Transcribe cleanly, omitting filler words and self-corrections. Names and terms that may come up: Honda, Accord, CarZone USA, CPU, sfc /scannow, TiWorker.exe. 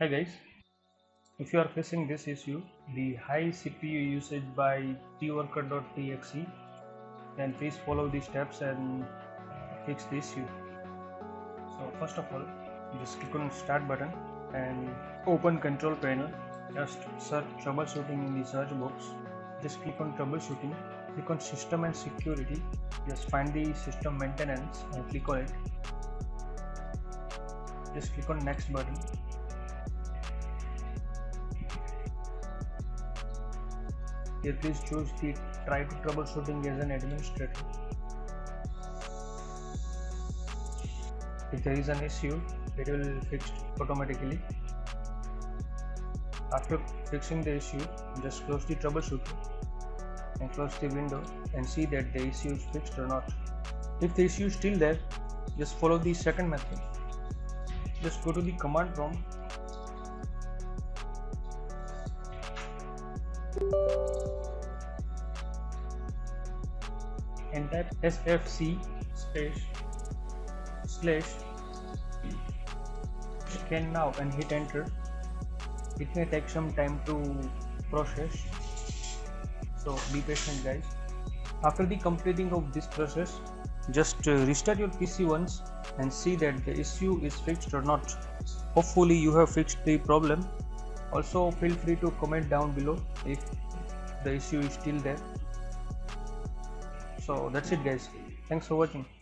Hi guys, if you are facing this issue, the high CPU usage by TiWorker.exe, then please follow these steps and fix the issue. So first of all, just click on start button and open control panel. Just search troubleshooting in the search box. Just click on troubleshooting, click on system and security, just find the system maintenance and click on it. Just click on next button. Here please choose the try to troubleshooting as an administrator. If there is an issue, it will fix automatically. After fixing the issue, just close the troubleshooting and close the window and see that the issue is fixed or not. If the issue is still there, just follow the second method. Just go to the command prompt. And type sfc /scannow and hit enter. It may take some time to process, so be patient guys. After the completing of this process, just restart your PC once and see that the issue is fixed or not. Hopefully you have fixed the problem. Also feel free to comment down below if the issue is still there. So that's it guys, thanks for watching.